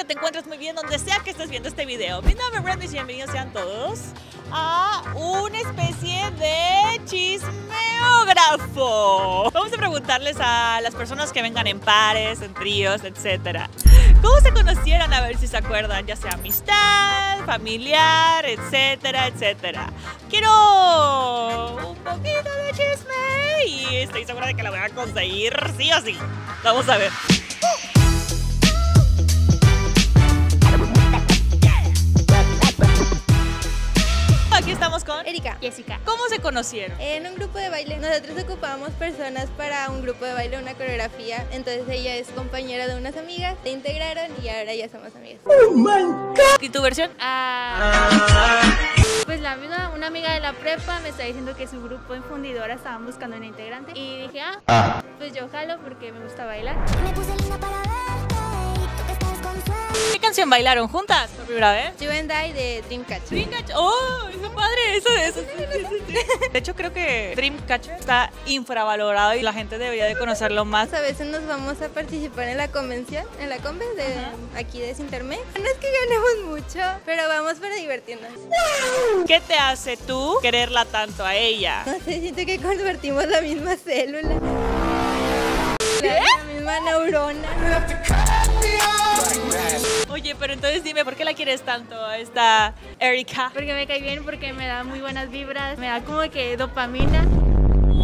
que te encuentres muy bien donde sea que estés viendo este video. Mi nombre es RED MICH y bienvenidos sean todos a una especie de chismeógrafo. Vamos a preguntarles a las personas que vengan en pares, en tríos, etcétera, cómo se conocieron, a ver si se acuerdan, ya sea amistad, familiar, etcétera, etcétera. Quiero un poquito de chisme y estoy segura de que la voy a conseguir sí o sí. Vamos a ver. Aquí estamos con Erika, Jessica. ¿Cómo se conocieron? En un grupo de baile. Nosotros ocupábamos personas para un grupo de baile, una coreografía. Entonces ella es compañera de unas amigas, se integraron y ahora ya somos amigas. ¡Oh my God! ¿Y tu versión? Pues la misma, una amiga de la prepa me está diciendo que su grupo en Fundidora estaban buscando una integrante. Y dije, pues yo jalo porque me gusta bailar. Me puse linda para verte. ¿Qué canción bailaron juntas por primera vez? You and I de Dreamcatcher. Dreamcatcher, oh, eso padre, eso. De hecho creo que Dreamcatcher está infravalorado y la gente debería de conocerlo más. A veces nos vamos a participar en la convención, en la conve de aquí de Disintermed. No es que ganemos mucho, pero vamos para divertirnos. ¿Qué te hace tú quererla tanto a ella? No sé, siento que compartimos la misma célula. La misma neurona. Oye, pero entonces dime, ¿por qué la quieres tanto a esta Erika? Porque me cae bien, porque me da muy buenas vibras, me da como que dopamina.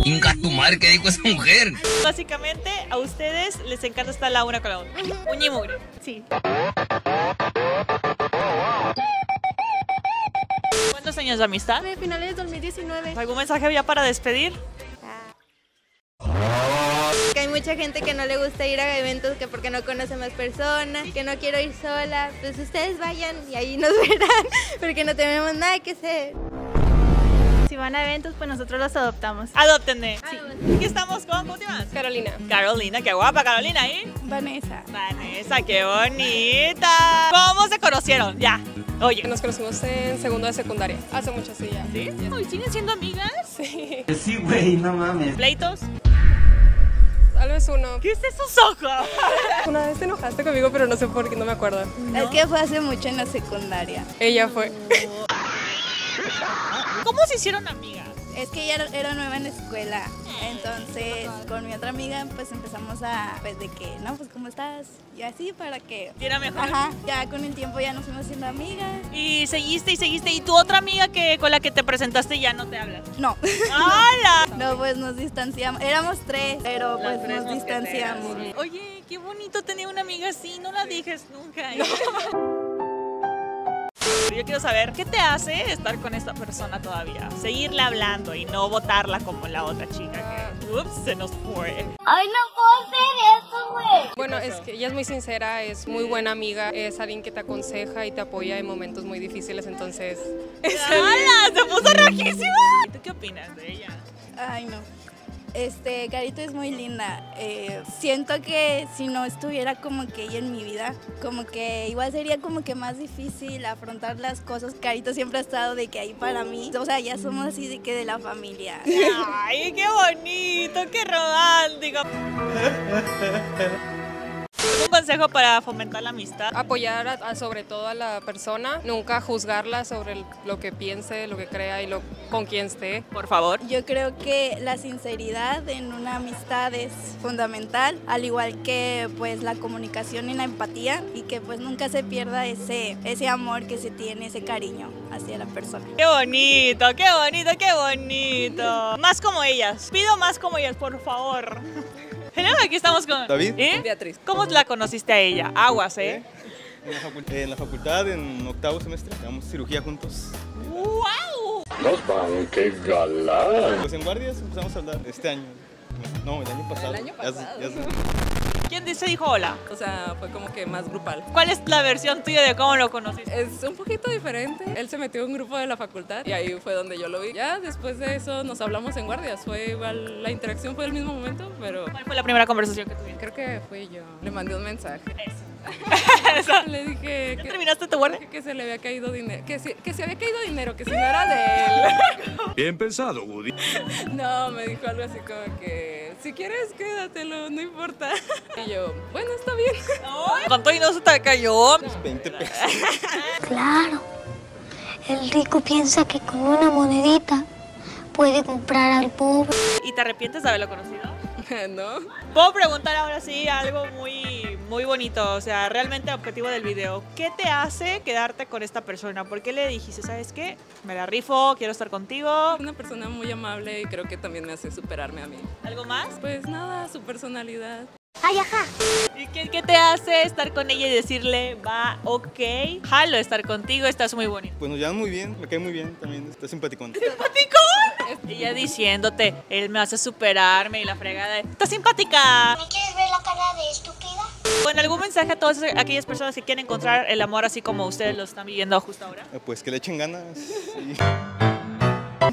¡Inga tu madre! ¿Qué dijo esa mujer? Básicamente, a ustedes les encanta estar la una con la otra. Uña y mugre. Sí. ¿Cuántos años de amistad? De finales de 2019. ¿Algún mensaje había para despedir? Hay mucha gente que no le gusta ir a eventos que porque no conoce más personas, que no quiero ir sola. Pues ustedes vayan y ahí nos verán, porque no tenemos nada que hacer. Si van a eventos, pues nosotros los adoptamos. Adóptenme. Sí. Aquí estamos con, ¿cómo te llamas? Carolina. Carolina, qué guapa, Carolina. ¿Y? Vanessa. Vanessa, qué bonita. ¿Cómo se conocieron? Ya. Oye. Nos conocimos en segundo de secundaria. Hace muchas ya. ¿Sí? ¿Y siguen siendo amigas? Sí. Sí, güey, no mames. ¿Pleitos? Tal vez uno. ¿Qué es esos ojos? Una vez te enojaste conmigo, pero no sé por qué, no me acuerdo. ¿No? Es que fue hace mucho en la secundaria. Ella fue. ¿Cómo se hicieron amigas? Es que ella era nueva en la escuela, entonces con mi otra amiga pues empezamos a, pues de que, no, pues ¿cómo estás? Y así para que... ¿Era mejor? Ajá, ya con el tiempo ya nos fuimos siendo amigas. Y seguiste y seguiste, ¿y tu otra amiga que con la que te presentaste ya no te hablas? No. ¡Hala! No, pues nos distanciamos, éramos tres, pero pues nos distanciamos. Oye, qué bonito tener una amiga así, no la dejes nunca. No. Yo quiero saber, ¿qué te hace estar con esta persona todavía? Seguirle hablando y no botarla como la otra chica que, ups, se nos fue. Ay, no puedo hacer eso, güey. Bueno, es que ella es muy sincera, es muy buena amiga, es alguien que te aconseja y te apoya en momentos muy difíciles, entonces... ¡Hala! ¡Se puso rojísima! ¿Y tú qué opinas de ella? Ay, no. Carito es muy linda, siento que si no estuviera como que ella en mi vida, como que igual sería como que más difícil afrontar las cosas. Carito siempre ha estado de que ahí para mí, o sea, ya somos así de que de la familia. ¡Ay, qué bonito, qué romántico! ¿Un consejo para fomentar la amistad? Apoyar sobre todo a la persona, nunca juzgarla sobre lo que piense, lo que crea y con quien esté, por favor. Yo creo que la sinceridad en una amistad es fundamental, al igual que pues la comunicación y la empatía, y que pues nunca se pierda ese amor que se tiene, ese cariño hacia la persona. ¡Qué bonito, qué bonito, qué bonito! Más como ellas, pido más como ellas, por favor. Aquí estamos con David. Beatriz. ¿Cómo la conociste a ella? Aguas, ¿eh? En la facultad, en octavo semestre, hacíamos cirugía juntos. ¡Wow! ¡Nos van, qué galán! Pues en guardias empezamos a hablar este año. No, el año pasado. El año pasado. Ya. ¿Quién se dijo hola? O sea, fue como que más grupal. ¿Cuál es la versión tuya de cómo lo conociste? Es un poquito diferente. Él se metió en un grupo de la facultad y ahí fue donde yo lo vi. Ya después de eso nos hablamos en guardias. Fue igual, la interacción fue el mismo momento, pero... ¿Cuál fue la primera conversación que tuviste? Creo que fui yo. Le mandé un mensaje. Eso. Le dije que terminaste tu guardia, que se le había caído dinero, que se había caído dinero, que si no era de él. Bien pensado, Woody. No, me dijo algo así como que si quieres quédatelo, no importa. Y yo, bueno, está bien. ¿Cuánto dinero se te cayó? Pues 20 pesos. Claro, el rico piensa que con una monedita puede comprar al pobre. ¿Y te arrepientes de haberlo conocido? No. Puedo preguntar ahora sí algo muy bonito, o sea, realmente el objetivo del video. ¿Qué te hace quedarte con esta persona? ¿Por qué le dijiste, sabes qué? Me la rifo, quiero estar contigo. Una persona muy amable y creo que también me hace superarme a mí. ¿Algo más? Pues nada, su personalidad. ¡Ay, ajá! ¿Y qué te hace estar con ella y decirle, va, ok, jalo estar contigo, estás muy bonito? Pues nos llevan muy bien, me cae muy bien también, está simpaticón. ¡Simpaticón! Ella diciéndote, él me hace superarme y la fregada. ¡Estás simpática! ¿Me quieres ver la cara de estúpida? Bueno, ¿algún mensaje a todas aquellas personas que quieren encontrar el amor así como ustedes lo están viviendo justo ahora? Pues que le echen ganas. Sí.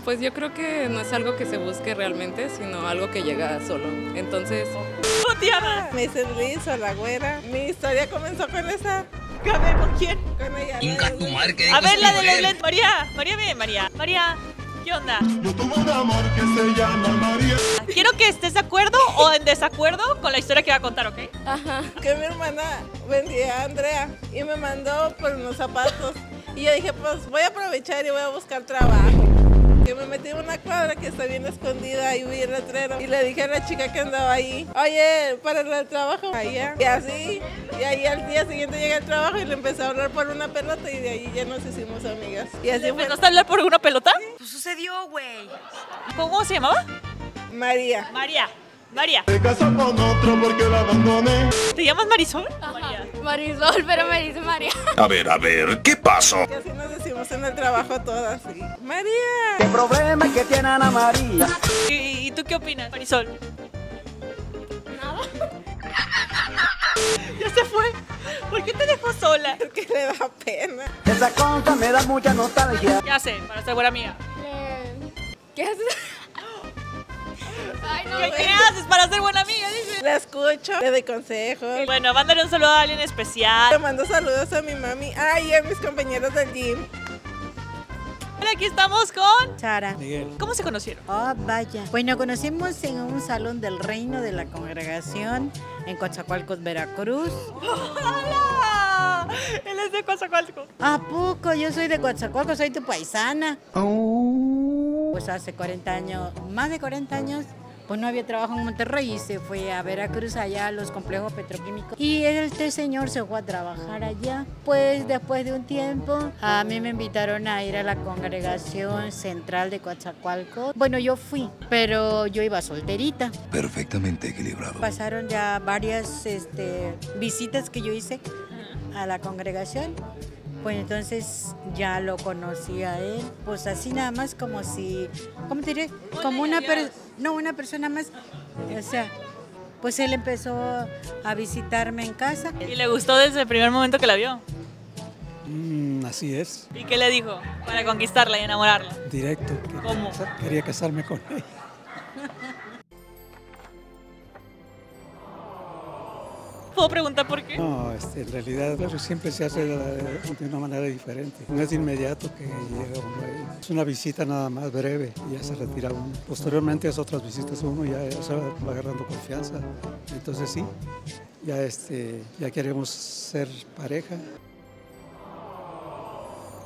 Pues yo creo que no es algo que se busque realmente, sino algo que llega solo. Entonces... ¡Oh, Diana! Me sonriso, la güera. Mi historia comenzó con esa... A ver, ¿con quién? Con ella. A ver, la de la María. María. ¿Qué onda? Yo tuve un amor que se llama María. Quiero que estés de acuerdo o en desacuerdo con la historia que va a contar, ¿ok? Ajá. Que mi hermana vendía a Andrea y me mandó por unos zapatos. Y yo dije, pues voy a aprovechar y voy a buscar trabajo. Yo me metí en una cuadra que está bien escondida y vi el letrero. Y le dije a la chica que andaba ahí, oye, para el trabajo. Allá. Y así, y ahí al día siguiente llegué al trabajo y le empecé a hablar por una pelota y de ahí ya nos hicimos amigas. Y así fue. ¿Empezaste a hablar por una pelota? Pues sucedió, güey. ¿Cómo se llamaba? María. María. Te casas con otro porque la abandoné. ¿Te llamas Marisol? Ajá. Marisol, pero me dice María. A ver, ¿qué pasó? Y así nos decimos en el trabajo todas. ¿Sí? María. ¿Qué problema que tiene Ana María? ¿Y tú qué opinas, Marisol? Nada. Ya se fue. ¿Por qué te dejó sola? Porque le da pena. Esa conta me da mucha nostalgia. ¿Qué hace para ser buena amiga? ¿Qué hace? Ay, no, ¿Qué haces para ser buena amiga? Dice. La escucho, le doy consejos. Bueno, mándale un saludo a alguien especial. Le mando saludos a mi mami, y a mis compañeros del gym. Aquí estamos con... Sara. Miguel. ¿Cómo se conocieron? Oh, vaya. Pues nos conocimos en un salón del reino de la congregación en Coatzacoalcos, Veracruz. ¡Hola! Él es de Coatzacoalcos. ¿A poco? Yo soy de Coatzacoalcos, soy tu paisana. Pues hace 40 años, más de 40 años, pues no había trabajo en Monterrey y se fue a Veracruz, allá a los complejos petroquímicos. Y este señor se fue a trabajar allá. Pues después de un tiempo, a mí me invitaron a ir a la congregación central de Coatzacoalcos. Bueno, yo fui, pero yo iba solterita. Perfectamente equilibrado. Pasaron ya varias visitas que yo hice a la congregación. Pues entonces ya lo conocí a él, pues así nada más como si, ¿cómo te diré? Como una persona más, o sea, pues él empezó a visitarme en casa. ¿Y le gustó desde el primer momento que la vio? Así es. ¿Y qué le dijo para conquistarla y enamorarla? Directo. ¿Cómo? Quería casarme con él. ¿Puedo preguntar por qué? No, en realidad eso siempre se hace de una manera diferente. No es inmediato que llega uno. Es una visita nada más breve y ya se retira uno. Posteriormente es otras visitas uno ya se va agarrando confianza. Entonces sí, ya queremos ser pareja.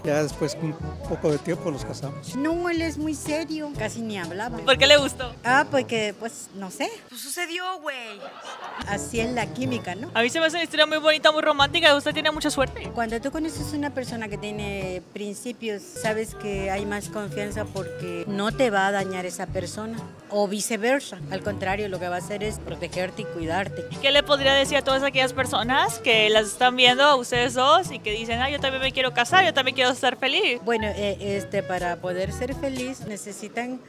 Ya después, un poco de tiempo, nos casamos. No, él es muy serio. Casi ni hablaba. ¿Por qué le gustó? Porque, pues, no sé. Pues sucedió, güey. Así es la química, ¿no? A mí se me hace una historia muy bonita, muy romántica. Usted tiene mucha suerte. Cuando tú conoces una persona que tiene principios, sabes que hay más confianza porque no te va a dañar esa persona. O viceversa. Al contrario, lo que va a hacer es protegerte y cuidarte. ¿Y qué le podría decir a todas aquellas personas que las están viendo a ustedes dos y que dicen, yo también me quiero casar, yo también quiero ser feliz? Bueno, para poder ser feliz necesitan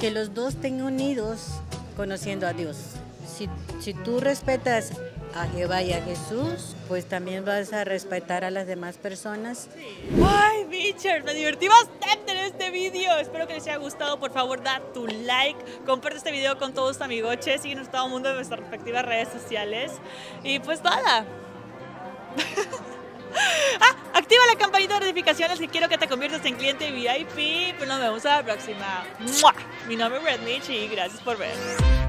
que los dos estén unidos conociendo a Dios. Si tú respetas a Jehová y a Jesús, pues también vas a respetar a las demás personas. Sí. ¡Ay, Richard! Me divertí bastante en este video. Espero que les haya gustado. Por favor, da tu like. Comparte este video con todos tus amigoches. Síguenos todo el mundo en nuestras respectivas redes sociales. Y pues nada. Ah, activa la campanita de notificaciones si quiero que te conviertas en cliente VIP. Pero nos vemos a la próxima. ¡Mua! Mi nombre es Red Mich y gracias por ver.